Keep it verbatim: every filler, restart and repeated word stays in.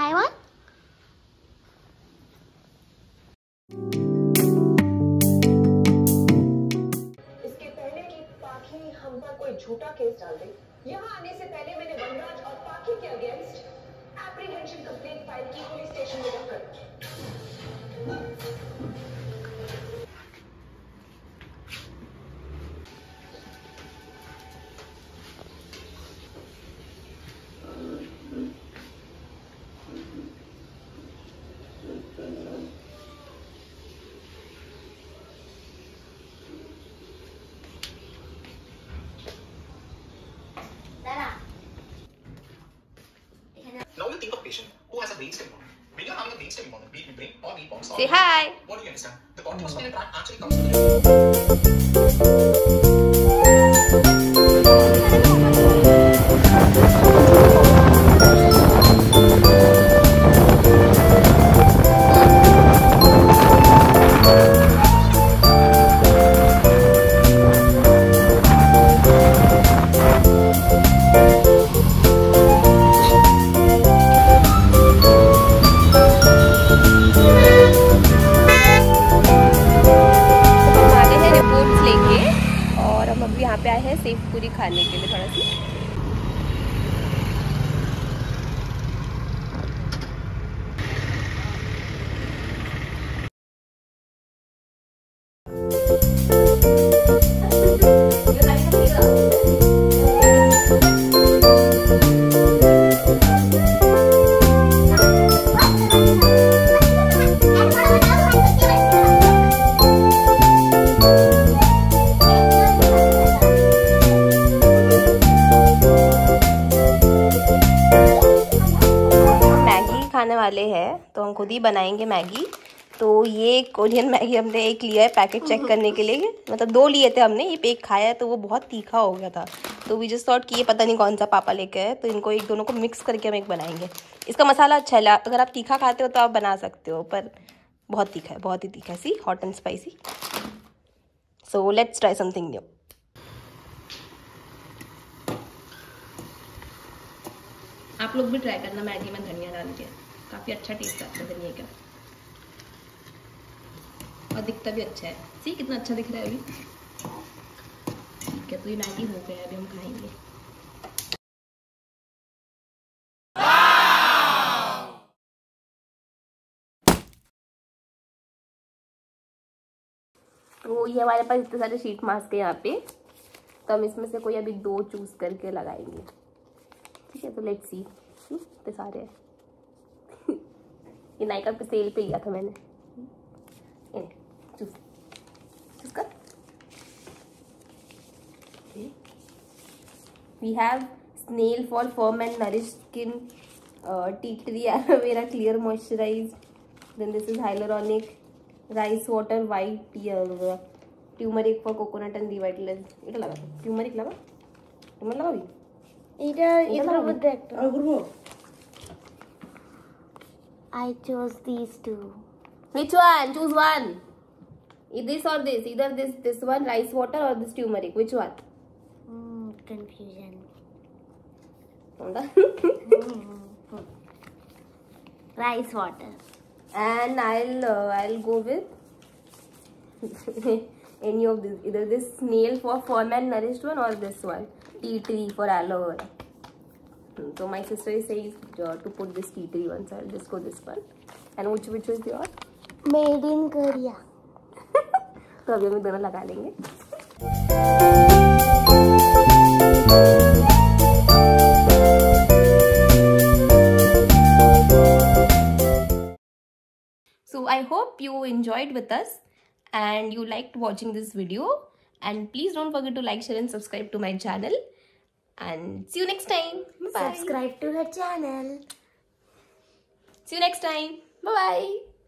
high one. इसके पहले कि पाखी हम पर कोई झूठा केस डाल दे, यहाँ आने से पहले मैंने वनराज और पाखी के अगेंस्ट एप्रीहेंशन कंप्लेंट फाइल की पुलिस स्टेशन में रखकर। Think of patient who has a brainstem problem. When you're having a brainstem problem, be it with brain or be bombs or say hi. What do you understand? The contours in a track actually comes to पूरी खाने के लिए थोड़ा सी। वाले हैं तो हम खुद ही बनाएंगे मैगी। तो ये कोरियन मैगी हमने एक लिया है पैकेट चेक करने के लिए, मतलब दो लिए थे हमने, ये एक खाया तो वो बहुत तीखा हो गया था, तो वी जस्ट थॉट कि ये पता नहीं कौन सा पापा लेके आए, तो इनको एक दोनों को मिक्स करके हम एक बनाएंगे। इसका मसाला अच्छा है, अगर आप तीखा खाते हो तो आप बना सकते हो, पर बहुत तीखा है, बहुत ही तीखा सी, hot and spicy. So let's try something new. आप लोग भी ट्राई करना मैगी में धनिया डाल के, काफ़ी अच्छा टेस्ट आता है धनिया का और दिखता भी अच्छा है। सी कितना अच्छा दिख रहा है अभी। ठीक है, तो ये मैगी हो गया, अभी हम खाएंगे। तो ये हमारे पास इतने सारे शीट मास्क है यहाँ पे, तो हम इसमें से कोई अभी दो चूज करके लगाएंगे। ठीक है, तो लेट्स सी। इतने सारे हैं, ये नाइका पे सेल पे लिया था मैंने। चूस चूस कर। We have snail for firm and nourish skin, tea tree aloe vera clear moisturise, then this is hyaluronic, rice water, white tea, turmeric for coconut and revitalise. এটা লাগাবো, টিউমারিক লাগাবো, টিউমার লাগাবি, এটা এটা মধ্যে একটা আর করব। I chose these two. Which one? Choose one. Either this or this. Either this this one, rice water, or this turmeric. Which one? Mm, confusion. mm. Rice water. And I'll uh, I'll go with any of this. Either this snail for firm and nourished one, or this one, tea tree for aloe vera. So my sister says uh, to put this tea tree one, so I'll just go this one. And which which was yours? Made in Korea. तो अभी हम दोनों लगा लेंगे। So I hope you enjoyed with us and you liked watching this video. And please don't forget to like, share, and subscribe to my channel. And see you next time. Bye. Subscribe to her channel. See you next time. Bye bye.